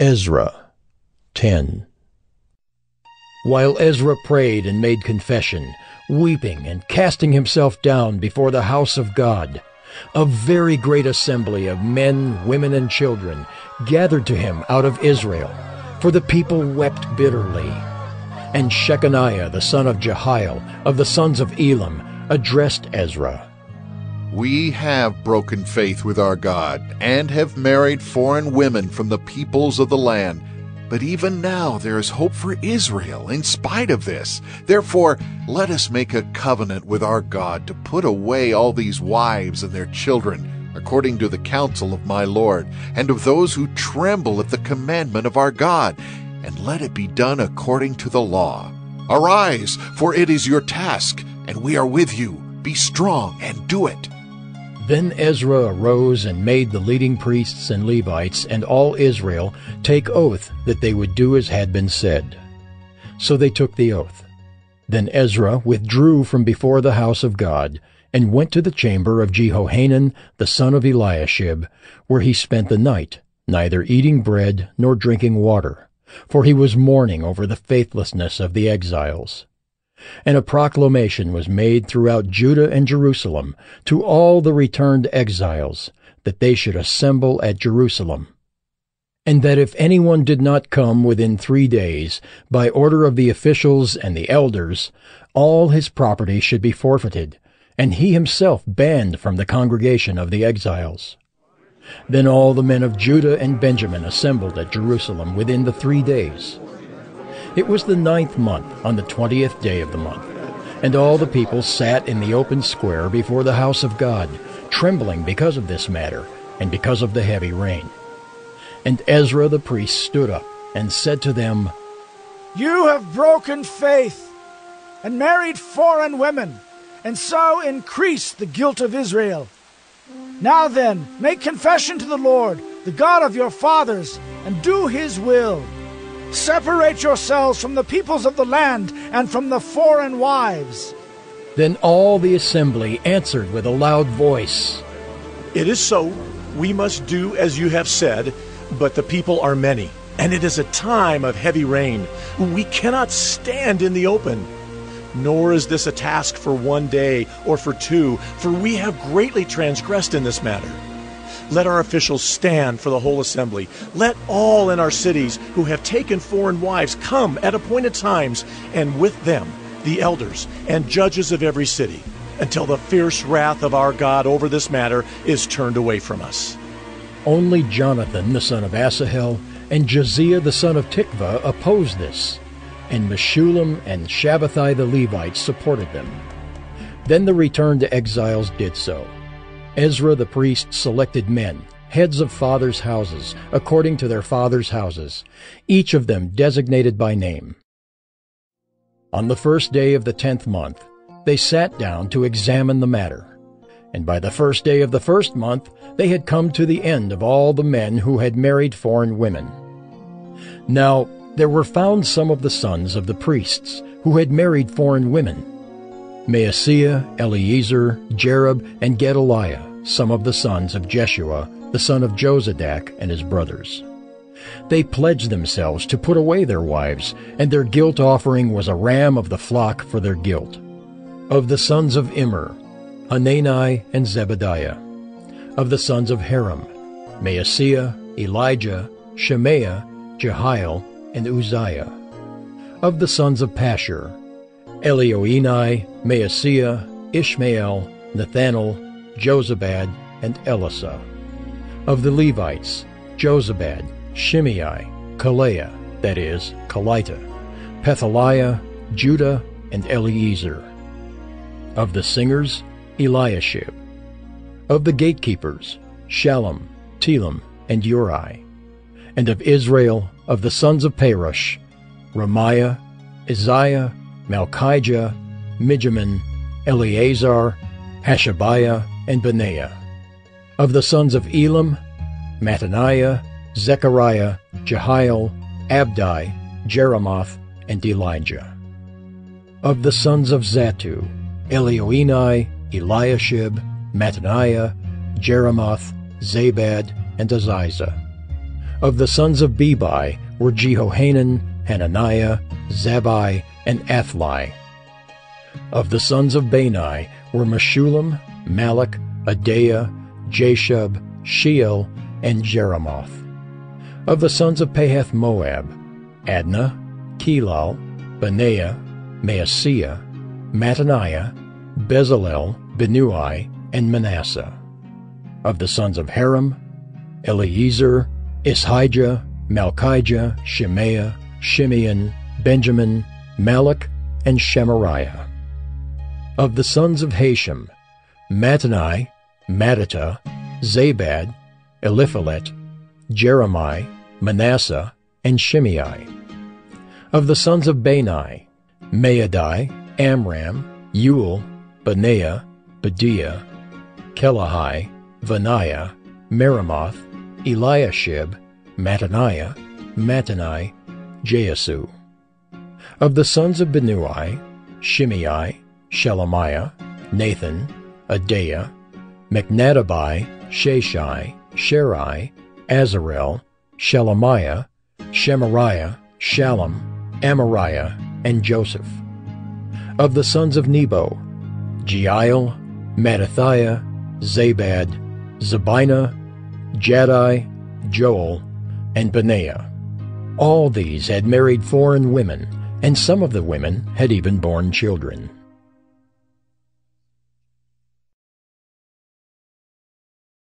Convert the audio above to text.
Ezra 10. While Ezra prayed and made confession, weeping and casting himself down before the house of God, a very great assembly of men, women, and children gathered to him out of Israel, for the people wept bitterly. And Shechaniah the son of Jehiel of the sons of Elam addressed Ezra. We have broken faith with our God, and have married foreign women from the peoples of the land. But even now there is hope for Israel in spite of this. Therefore, let us make a covenant with our God to put away all these wives and their children, according to the counsel of my Lord, and of those who tremble at the commandment of our God, and let it be done according to the law. Arise, for it is your task, and we are with you. Be strong and do it. Then Ezra arose and made the leading priests and Levites and all Israel take oath that they would do as had been said. So they took the oath. Then Ezra withdrew from before the house of God and went to the chamber of Jehohanan the son of Eliashib, where he spent the night, neither eating bread nor drinking water, for he was mourning over the faithlessness of the exiles. And a proclamation was made throughout Judah and Jerusalem to all the returned exiles, that they should assemble at Jerusalem, and that if anyone did not come within 3 days, by order of the officials and the elders, all his property should be forfeited, and he himself banned from the congregation of the exiles. Then all the men of Judah and Benjamin assembled at Jerusalem within the 3 days. It was the 9th month, on the 20th day of the month, and all the people sat in the open square before the house of God, trembling because of this matter, and because of the heavy rain. And Ezra the priest stood up, and said to them, You have broken faith, and married foreign women, and so increased the guilt of Israel. Now then, make confession to the Lord, the God of your fathers, and do his will. Separate yourselves from the peoples of the land and from the foreign wives. Then all the assembly answered with a loud voice, It is so. We must do as you have said, but the people are many, and it is a time of heavy rain. We cannot stand in the open. Nor is this a task for 1 day or for 2, for we have greatly transgressed in this matter. Let our officials stand for the whole assembly. Let all in our cities who have taken foreign wives come at appointed times, and with them the elders and judges of every city, until the fierce wrath of our God over this matter is turned away from us. Only Jonathan the son of Asahel and Jahzeiah the son of Tikvah opposed this, and Meshulam and Shabbatai the Levites supported them. Then the returned exiles did so. Ezra the priest selected men, heads of fathers' houses, according to their fathers' houses, each of them designated by name. On the 1st day of the 10th month, they sat down to examine the matter. And by the 1st day of the 1st month, they had come to the end of all the men who had married foreign women. Now there were found some of the sons of the priests who had married foreign women, Maaseah, Eliezer, Jerob, and Gedaliah, some of the sons of Jeshua, the son of Josadak, and his brothers. They pledged themselves to put away their wives, and their guilt offering was a ram of the flock for their guilt. Of the sons of Immer, Hanani and Zabadiah. Of the sons of Haram, Maaseah, Elijah, Shimei, Jehiel, and Uzziah. Of the sons of Pashur, Elioenai, Maaseah, Ishmael, Nathanael, Josabad, and Elisha. Of the Levites, Josabad, Shimei, Kaleah, that is, Kelita, Pethaliah, Judah, and Eliezer. Of the singers, Eliashib. Of the gatekeepers, Shalom, Telem, and Uri. And of Israel, of the sons of Perush, Ramiah, Isaiah, Malchijah, Midjamin, Eleazar, Hashabiah, and Benaiah. Of the sons of Elam, Mataniah, Zechariah, Jehiel, Abdi, Jeremoth, and Elijah. Of the sons of Zatu, Elioenai, Eliashib, Mataniah, Jeremoth, Zabad, and Jahzeiah. Of the sons of Bebai were Jehohanan, Hananiah, Zabbai, and Athli. Of the sons of Benaiah were Meshulam, Malach, Adaiah, Jeshub, Sheol, and Jeremoth. Of the sons of Pahath Moab, Adnah, Kelal, Benaiah, Maaseah, Mataniah, Bezalel, Benui, and Manasseh. Of the sons of Haram, Eliezer, Ishijah, Malchijah, Shemaiah, Shimeon, Benjamin, Malach, and Shemariah. Of the sons of Hashem, Matani, Mattitah, Zabad, Eliphelet, Jeremai, Manasseh, and Shimei. Of the sons of Benai, Maadai, Amram, Uel, Benaiah, Bediah, Kelahai, Benaiah, Meremoth, Eliashib, Mataniah, Mattanai, Jeasu. Of the sons of Benui, Shimei, Shelemiah, Nathan, Adaiah, Machnadabai, Sheshai, Sherai, Azarel, Shelemiah, Shemariah, Shallum, Amariah, and Joseph. Of the sons of Nebo, Jeiel, Mattathiah, Zabad, Zabinah, Jaddai, Joel, and Benaiah. All these had married foreign women, and some of the women had even borne children.